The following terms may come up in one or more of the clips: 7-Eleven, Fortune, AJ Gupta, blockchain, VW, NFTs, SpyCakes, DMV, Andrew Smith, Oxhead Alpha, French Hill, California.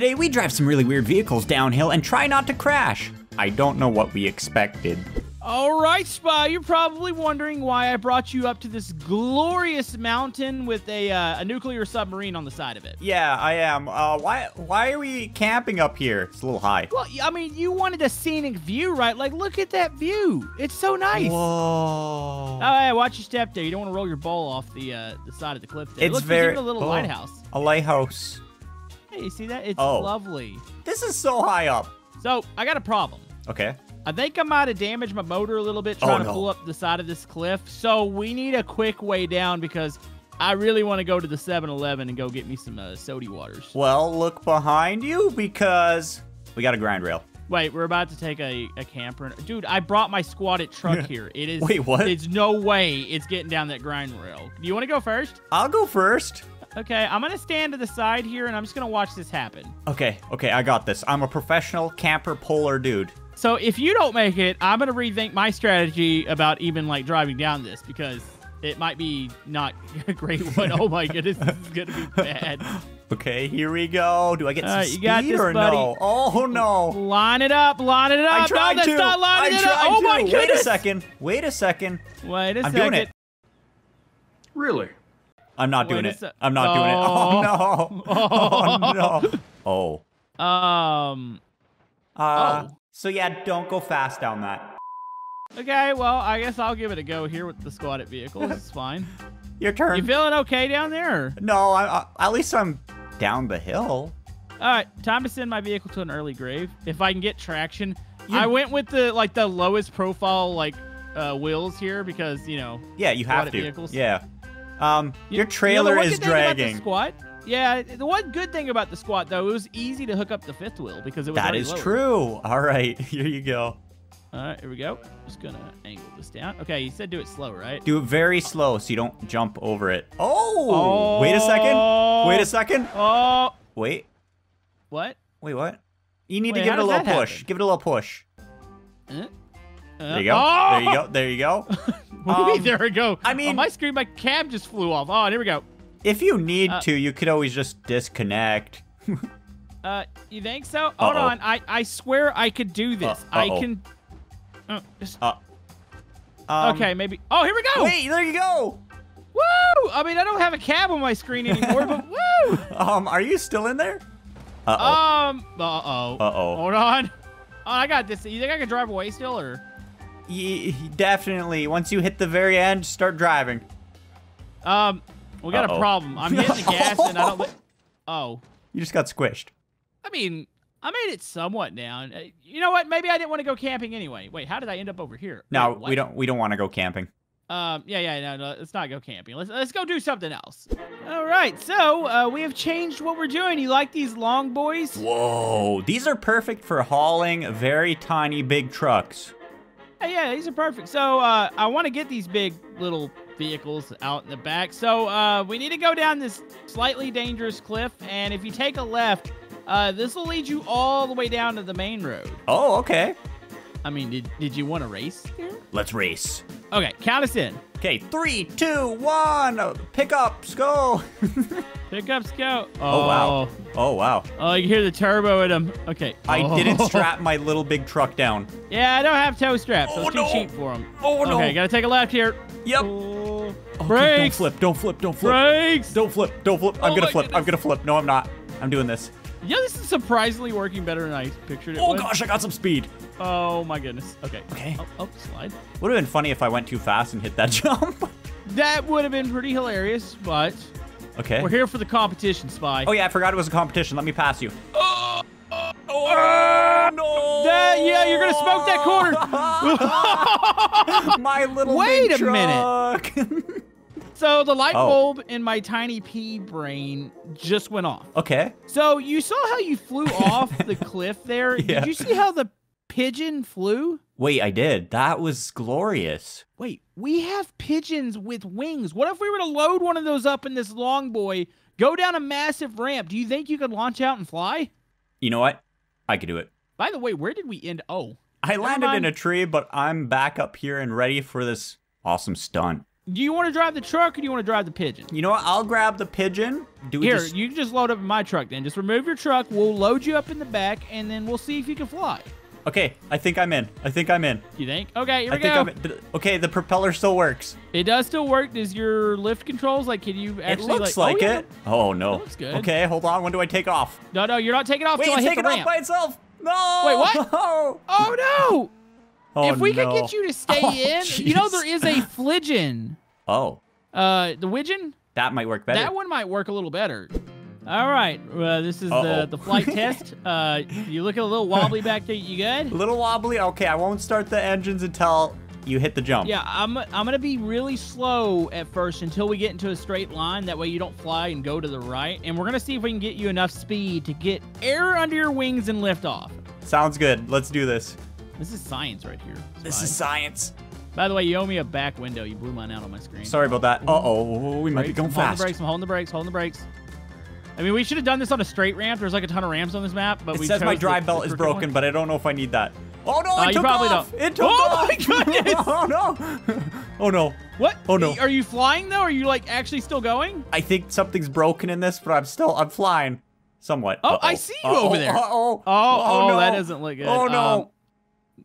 Today we drive some really weird vehicles downhill and try not to crash. I don't know what we expected. All right, Spy, you're probably wondering why I brought you up to this glorious mountain with a nuclear submarine on the side of it. Yeah, I am. Why are we camping up here? It's a little high. Well, I mean, you wanted a scenic view, right? Like, look at that view. It's so nice. Whoa. Oh, yeah, watch your step there. You don't want to roll your ball off the side of the cliff there. It's look, there's even a little lighthouse. A lighthouse. Hey, you see that? It's lovely. This is so high up. So, I got a problem. Okay. I think I might have damaged my motor a little bit trying to pull up the side of this cliff. So we need a quick way down because I really want to go to the 7-Eleven and go get me some soda waters. Well, look behind you because we got a grind rail. Wait, we're about to take a camper. Dude, I brought my squatted truck here. It is. Wait, what? It's no way it's getting down that grind rail. Do you want to go first? I'll go first. Okay, I'm going to stand to the side here, and I'm just going to watch this happen. Okay, I got this. I'm a professional camper polar dude. So if you don't make it, I'm going to rethink my strategy about even, like, driving down this because it might be not a great one. Oh, my goodness, this is going to be bad. Okay, here we go. Do I get some speed or no? Oh, no. Line it up. Line it up. I tried to. Oh, my goodness. Wait a second. I'm doing it. Really? I'm not doing it. Oh, no. Oh. So, yeah, don't go fast down that. Okay, well, I guess I'll give it a go here with the squatted vehicle. This is fine. Your turn. You feeling okay down there? No, at least I'm down the hill. All right, time to send my vehicle to an early grave. If I can get traction. I went with the lowest profile, wheels here because, you know. Yeah, you have to. Vehicles. Yeah. Your trailer is dragging. Squat? Yeah, the one good thing about the squat, though, it was easy to hook up the fifth wheel because it was already lowered. That is true. All right, here you go. All right, here we go. Just going to angle this down. Okay, you said do it slow, right? Do it very slow so you don't jump over it. Oh! Wait a second. Oh! Wait. What? Wait, what? You need to give it a little push. Give it a little push. There you go. Oh! There you go. There we go. I mean, on my screen, my cab just flew off. Oh, here we go. If you need to, you could always just disconnect. You think so? Uh-oh. Hold on. I swear I could do this. I can. Okay, maybe. Oh, here we go. Wait, there you go. Woo! I mean, I don't have a cab on my screen anymore, but woo! Are you still in there? Hold on. Oh, I got this. You think I can drive away still, or? Definitely. Once you hit the very end, start driving. We got a problem. I'm hitting the gas and I don't. Oh. You just got squished. I mean, I made it somewhat down. You know what? Maybe I didn't want to go camping anyway. Wait, how did I end up over here? No, wait, we don't want to go camping. No, let's not go camping. Let's go do something else. All right, so we have changed what we're doing. You like these long boys? Whoa, these are perfect for hauling very tiny big trucks. Yeah, these are perfect. So I want to get these big little vehicles out in the back. So we need to go down this slightly dangerous cliff, and if you take a left, this will lead you all the way down to the main road. Oh, okay. I mean, did you want to race here? Let's race. Okay, count us in. Okay, 3, 2, 1. Pickups go. Pickups go. Oh wow. Oh, you hear the turbo in him. Okay. I didn't strap my little big truck down. Yeah, I don't have tow straps, so it's too cheap for him. Oh no. Okay, gotta take a left here. Yep. Oh. Okay, brakes. Don't flip. Brakes. Don't flip. I'm gonna flip. No, I'm not. I'm doing this. Yeah, this is surprisingly working better than I pictured it. Oh gosh, I got some speed. Oh my goodness. Okay. Oh, slide. Would have been funny if I went too fast and hit that jump. That would have been pretty hilarious, but okay. We're here for the competition, Spy. Oh yeah, I forgot it was a competition. Let me pass you. Oh no! Yeah, you're gonna smoke that corner. My little big truck. Wait a minute. So the light bulb in my tiny pea brain just went off. Okay. So you saw how you flew off the cliff there. Yeah. Did you see how the pigeon flew? Wait, I did. That was glorious. Wait, we have pigeons with wings. What if we were to load one of those up in this long boy, go down a massive ramp? Do you think you could launch out and fly? You know what? I could do it. By the way, where did we end? I landed in a tree, but I'm back up here and ready for this awesome stunt. Do you want to drive the truck or do you want to drive the pigeon? You know what? I'll grab the pigeon. Here, you can just load up in my truck then. Just remove your truck. We'll load you up in the back, and then we'll see if you can fly. Okay, I think I'm in. I think I'm in. You think? Okay, here we go. Okay, the propeller still works. It does still work. Does your lift controls, like, can you actually... It looks like it. Oh, no. It looks good. Okay, hold on. When do I take off? No, no, you're not taking off until I hit the ramp. Wait, it's taking off by itself. No! Wait, what? Oh, no! Oh, if we could get you to stay in, you know there is a flidgin. Oh. The widgeon? That might work better. That one might work a little better. All right. This is the flight test. You look a little wobbly back there. You good? A little wobbly? Okay, I won't start the engines until you hit the jump. Yeah, I'm going to be really slow at first until we get into a straight line. That way you don't fly and go to the right. And we're going to see if we can get you enough speed to get air under your wings and lift off. Sounds good. Let's do this. This is science right here. This is science. By the way, you owe me a back window. You blew mine out on my screen. Sorry about that. Uh-oh, we might be going fast. I'm holding the brakes, holding the brakes. I mean, we should have done this on a straight ramp. There's like a ton of ramps on this map, but we chose... It says my drive belt is broken, but I don't know if I need that. Oh, no, it took off! It took off! Oh, my goodness! Oh, no! Oh, no. What? Oh, no. Are you flying, though? Are you, like, actually still going? I think something's broken in this, but I'm flying. Somewhat. Oh, I see you over there. Uh-oh. Oh, that doesn't look good. Oh, no.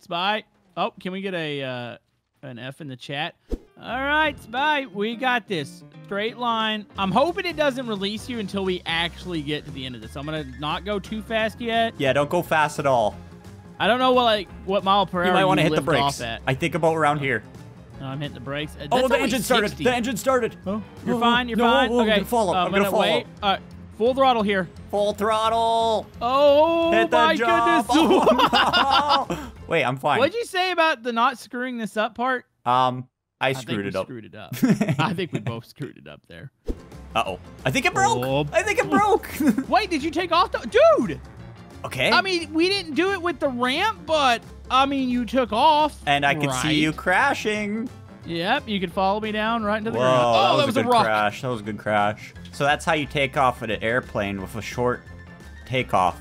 Spy. Oh, can we get a an F in the chat? All right, Spy, we got this. Straight line. I'm hoping it doesn't release you until we actually get to the end of this. I'm gonna not go too fast yet. Yeah, don't go fast at all. I don't know what mile per hour you might want to hit the brakes. I think about around here. No, I'm hitting the brakes. Oh, the engine started. The engine started. Oh, you're fine. You're fine. Okay, I'm gonna follow. I'm gonna wait. All right. Full throttle here. Full throttle. Oh, my goodness. Oh, no. Wait, I'm fine. What'd you say about the not screwing this up part? I screwed it up. I think we both screwed it up there. Uh-oh. I think it broke. Oh. I think it broke. Wait, did you take off? Dude. Okay. I mean, we didn't do it with the ramp, but, I mean, you took off. And I could see you crashing. Yep, you can follow me down right into the ground. Oh, that was a rock. Crash. That was a good crash. So that's how you take off at an airplane with a short takeoff.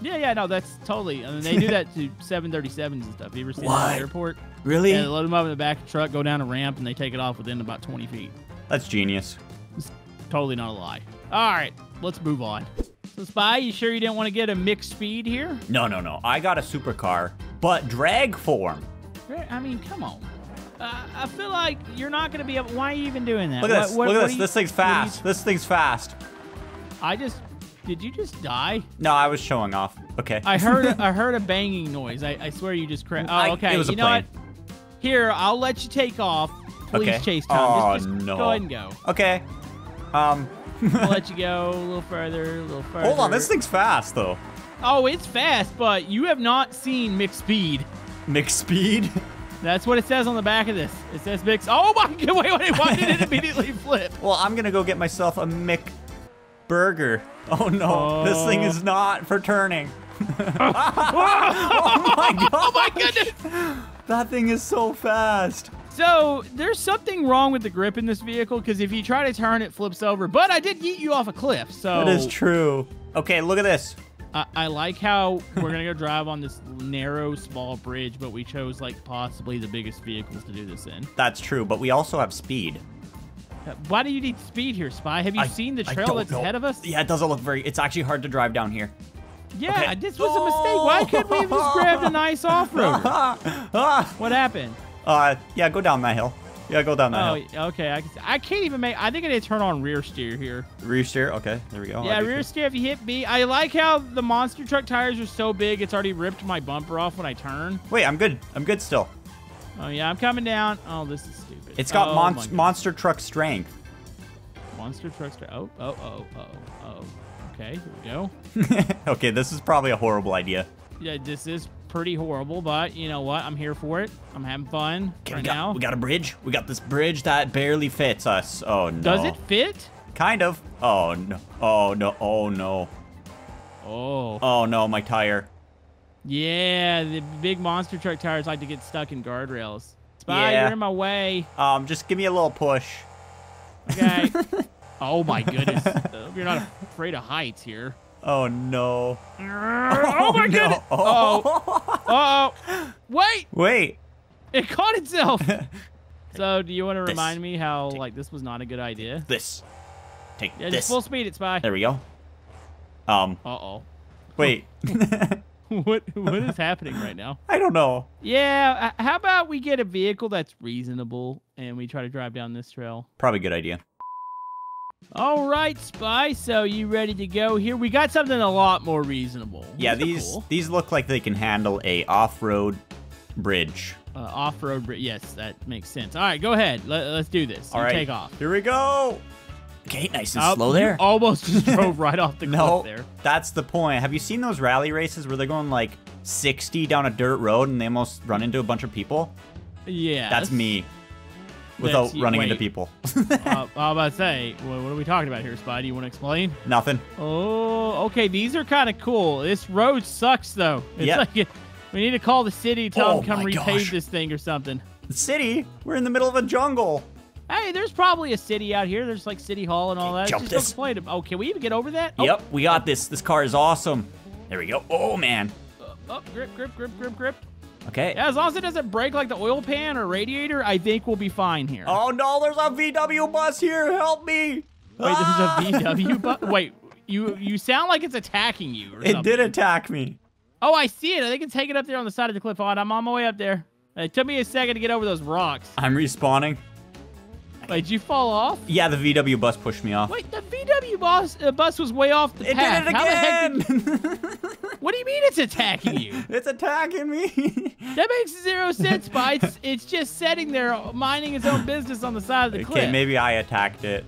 Yeah, yeah, no, that's totally. I mean, they do that to 737s and stuff. You ever seen that at the airport? Really? Yeah, they load them up in the back of the truck, go down a ramp, and they take it off within about 20 feet. That's genius. It's totally not a lie. All right, let's move on. So, Spy, you sure you didn't want to get a mixed speed here? No, no, no. I got a supercar, but drag form. I mean, come on. I feel like you're not going to be able... Why are you even doing that? Look at this. Look at this. This thing's fast. This thing's fast. I just... Did you just die? No, I was showing off. Okay. I heard a banging noise. I swear you just crashed. Oh, okay. It was a plane. What? Here, I'll let you take off. Please chase Tom. Just go ahead and go. Okay. I'll let you go a little further, a little further. Hold on. This thing's fast, though. Oh, it's fast, but you have not seen mixed speed. Mixed speed? That's what it says on the back of this. It says mix. Oh, my God. Wait, wait. Why did it immediately flip? Well, I'm going to go get myself a Mick burger. Oh, no. This thing is not for turning. Oh, my God. Oh, my goodness. That thing is so fast. So there's something wrong with the grip in this vehicle because if you try to turn, it flips over. But I did yeet you off a cliff. So that is true. Okay, look at this. I like how we're going to go drive on this narrow, small bridge, but we chose, like, possibly the biggest vehicles to do this in. That's true, but we also have speed. Why do you need speed here, Spy? Have you seen the trail that's ahead of us? Yeah, it doesn't look very... It's actually hard to drive down here. Yeah, okay. This was a mistake. Why couldn't we have just grabbed a nice off-roader? What happened? Yeah, go down that hill. Yeah, go down that hill. Okay. I can't even make... I think I need to turn on rear steer here. Rear steer? Okay, there we go. Yeah, rear steer if you hit B. I like how the monster truck tires are so big, it's already ripped my bumper off when I turn. Wait, I'm good. I'm good still. Oh, yeah, I'm coming down. Oh, this is stupid. It's got monster truck strength. Monster truck strength. Oh. Okay, here we go. Okay, this is probably a horrible idea. Yeah, this is... pretty horrible, but you know what? I'm here for it. I'm having fun right now. We got a bridge. We got this bridge that barely fits us. Oh, no. Does it fit? Kind of. Oh, no. Oh, no. Oh, no. Oh. Oh, no. My tire. Yeah, the big monster truck tires like to get stuck in guardrails. Spy, you're in my way. Just give me a little push. Okay. Oh, my goodness. You're not afraid of heights here. Oh, no. Oh, my goodness. Oh. Wait. It caught itself. So, do you want to remind me how, like, this was not a good idea? Take this. Yeah, just full speed, it's Spy. There we go. Uh-oh. Wait. What is happening right now? I don't know. Yeah, how about we get a vehicle that's reasonable and we try to drive down this trail? Probably a good idea. All right, Spy, so you ready to go here? We got something a lot more reasonable. Yeah, these look like they can handle a off-road bridge. Off-road bridge, yes, that makes sense. All right, go ahead. Let's do this. All right. Take off. Here we go. Okay, nice and slow there. Almost just drove right off the cliff there. That's the point. Have you seen those rally races where they're going like 60 down a dirt road and they almost run into a bunch of people? Yeah. That's me without running into people. I was about to say, what are we talking about here, Spy? Do you want to explain? Nothing. Oh, okay. These are kind of cool. This road sucks, though. It's like we need to call the city, tell them come repave this thing or something. The city? We're in the middle of a jungle. Hey, there's probably a city out here. There's like City Hall and all that. Jump this. Oh, can we even get over that? Yep, we got this. This car is awesome. There we go. Oh, man. Grip. Okay. Yeah, as long as it doesn't break like the oil pan or radiator, I think we'll be fine here. Oh, no, there's a VW bus here. Help me. Wait, there's a VW bus? Wait, you sound like it's attacking you or something. It did attack me. Oh, I see it. I think it's hanging up there on the side of the cliff. I'm on my way up there. It took me a second to get over those rocks. I'm respawning. Wait, did you fall off? Yeah, the VW bus pushed me off. Wait, the VW bus was way off the path. It did it again! What do you mean it's attacking you? It's attacking me. That makes zero sense, Spy. It's just sitting there minding its own business on the side of the cliff. Okay, maybe I attacked it.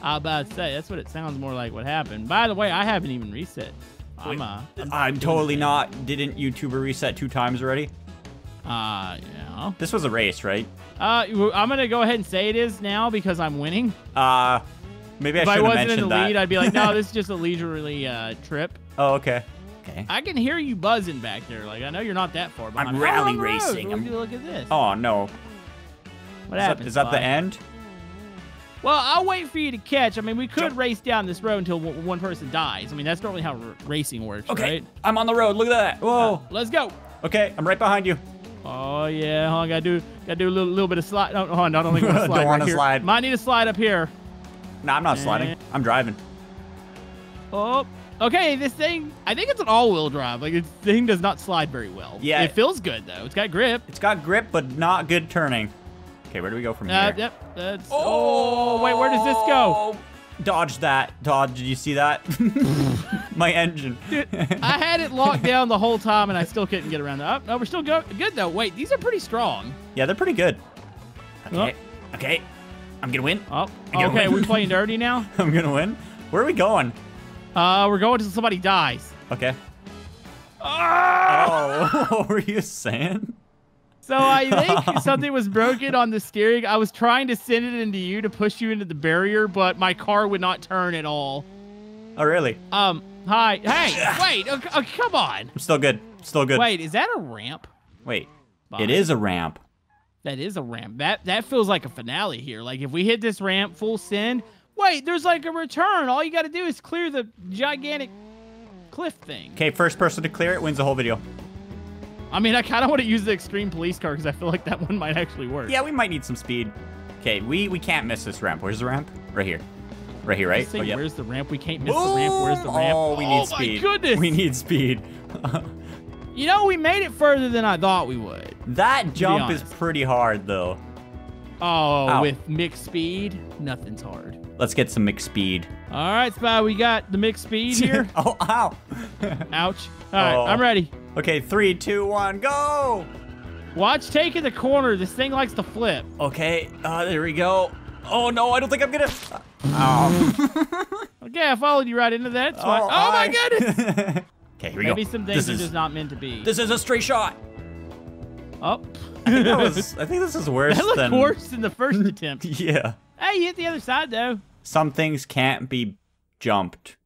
I was about to say, that's what it sounds more like what happened. By the way, I haven't even reset. Wait, I'm totally not. Didn't YouTuber reset 2 times already? Yeah. This was a race, right? I'm gonna go ahead and say it is now because I'm winning. Maybe I shouldn't have mentioned that. If I wasn't in the lead, I'd be like, no, this is just a leisurely trip. Oh, okay. Okay. I can hear you buzzing back there. Like, I know you're not that far behind. I'm rally racing. Look at this. Oh no. What happened? Is that the end? Well, I'll wait for you to catch. I mean, we could race down this road until one person dies. I mean, that's normally how racing works, right? I'm on the road. Look at that. Whoa. Let's go. Okay, I'm right behind you. Oh yeah, hold on, gotta do a little bit of slide. Oh, no, I don't think I want to slide. Don't want to slide. Might need to slide up here. No, I'm not sliding. I'm driving. Oh, okay. This thing, I think it's an all-wheel drive. Like, this thing does not slide very well. Yeah, it feels good though. It's got grip. It's got grip, but not good turning. Okay, where do we go from here? Yep. That's, oh, wait, where does this go? Dodge that. Dodge, did you see that? My engine. Dude, I had it locked down the whole time, and I still couldn't get around that. Oh, no, we're still good, though. Wait, these are pretty strong. Yeah, they're pretty good. Okay. Oh. Okay. I'm going to win. Oh. Okay, we're playing dirty now? I'm going to win. Where are we going? We're going until somebody dies. Okay. Oh, what were you saying? So I think something was broken on the steering. I was trying to send it into you to push you into the barrier, but my car would not turn at all. Oh, really? Hi. Hey, wait. Oh, come on. I'm still good. Still good. Wait, is that a ramp? Wait. Bye. It is a ramp. That is a ramp. That feels like a finale here. Like, if we hit this ramp full send, wait, there's like a return. All you got to do is clear the gigantic cliff thing. Okay, first person to clear it wins the whole video. I mean, I kind of want to use the extreme police car because I feel like that one might actually work. Yeah, we might need some speed. Okay, we can't miss this ramp. Where's the ramp? Right here. Right here, right? Oh, yeah. Where's the ramp? We can't miss the ramp. Where's the ramp? Oh, we need speed. Oh, my goodness. We need speed. You know, we made it further than I thought we would. That jump is pretty hard, though. Oh, with mixed speed, nothing's hard. Let's get some mixed speed. All right, Spy, we got the mixed speed here. Oh, ow. Ouch. All right, I'm ready. Okay, 3, 2, 1, go! Watch taking the corner. This thing likes to flip. Okay, there we go. Oh, no, I don't think I'm gonna... Oh. Okay, I followed you right into that. That's my goodness! Okay, here we go. Maybe some things are just not meant to be. This is a straight shot. Oh. I think this is worse than... That looked worse than the first attempt. Yeah. Hey, you hit the other side, though. Some things can't be jumped.